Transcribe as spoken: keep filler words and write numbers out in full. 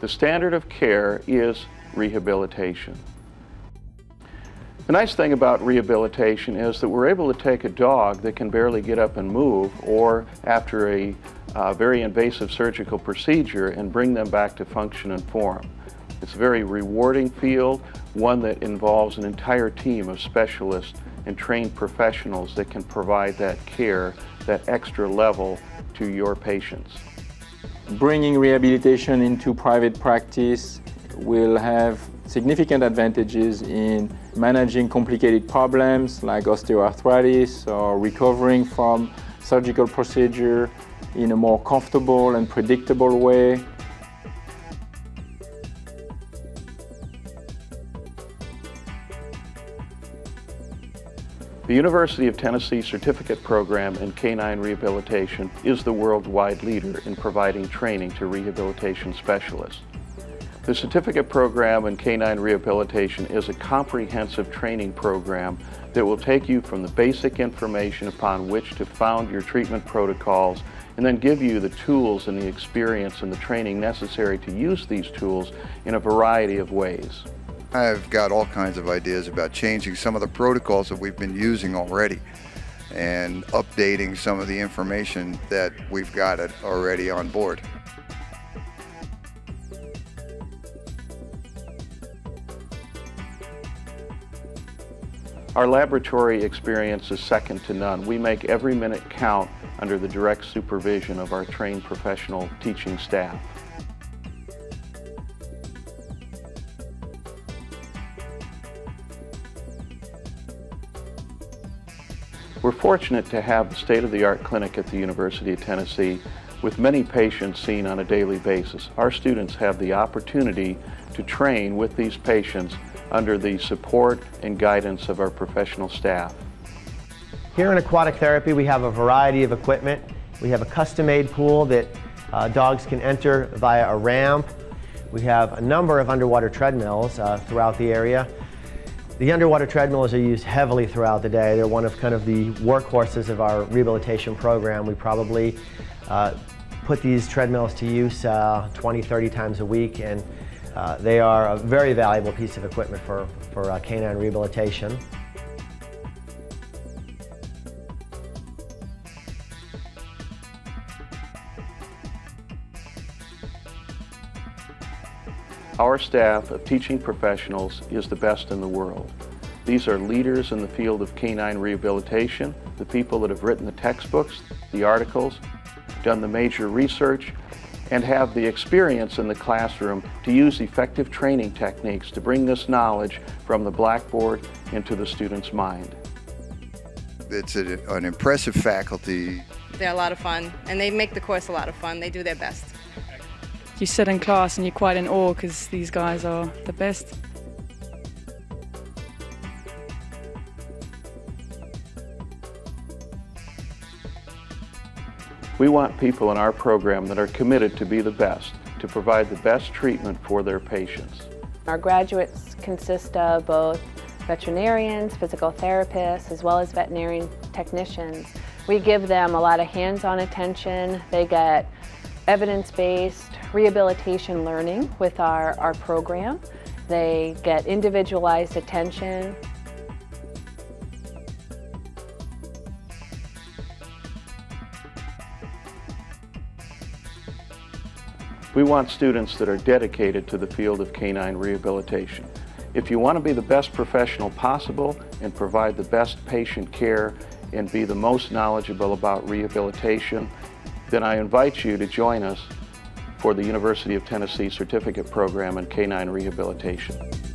The standard of care is rehabilitation. The nice thing about rehabilitation is that we're able to take a dog that can barely get up and move, or after a uh, very invasive surgical procedure, and bring them back to function and form. It's a very rewarding field, one that involves an entire team of specialists and trained professionals that can provide that care, that extra level to your patients. Bringing rehabilitation into private practice will have significant advantages in managing complicated problems like osteoarthritis, or recovering from surgical procedure in a more comfortable and predictable way. The University of Tennessee Certificate Program in Canine Rehabilitation is the worldwide leader in providing training to rehabilitation specialists. The Certificate Program in Canine Rehabilitation is a comprehensive training program that will take you from the basic information upon which to found your treatment protocols, and then give you the tools and the experience and the training necessary to use these tools in a variety of ways. I've got all kinds of ideas about changing some of the protocols that we've been using already and updating some of the information that we've got already on board. Our laboratory experience is second to none. We make every minute count under the direct supervision of our trained professional teaching staff. We're fortunate to have the state-of-the-art clinic at the University of Tennessee with many patients seen on a daily basis. Our students have the opportunity to train with these patients under the support and guidance of our professional staff. Here in aquatic therapy, we have a variety of equipment. We have a custom-made pool that uh, dogs can enter via a ramp. We have a number of underwater treadmills uh, throughout the area. The underwater treadmills are used heavily throughout the day. They're one of kind of the workhorses of our rehabilitation program. We probably uh, put these treadmills to use uh, twenty, thirty times a week, and uh, they are a very valuable piece of equipment for, for uh, canine rehabilitation. Our staff of teaching professionals is the best in the world. These are leaders in the field of canine rehabilitation, the people that have written the textbooks, the articles, done the major research, and have the experience in the classroom to use effective training techniques to bring this knowledge from the blackboard into the student's mind. It's a, an impressive faculty. They're a lot of fun, and they make the course a lot of fun. They do their best. You sit in class and you're quite in awe because these guys are the best. We want people in our program that are committed to be the best, to provide the best treatment for their patients. Our graduates consist of both veterinarians, physical therapists, as well as veterinary technicians. We give them a lot of hands-on attention. They get evidence-based rehabilitation learning with our, our program. They get individualized attention. We want students that are dedicated to the field of canine rehabilitation. If you want to be the best professional possible and provide the best patient care and be the most knowledgeable about rehabilitation, then I invite you to join us for the University of Tennessee Certificate Program in Canine Rehabilitation.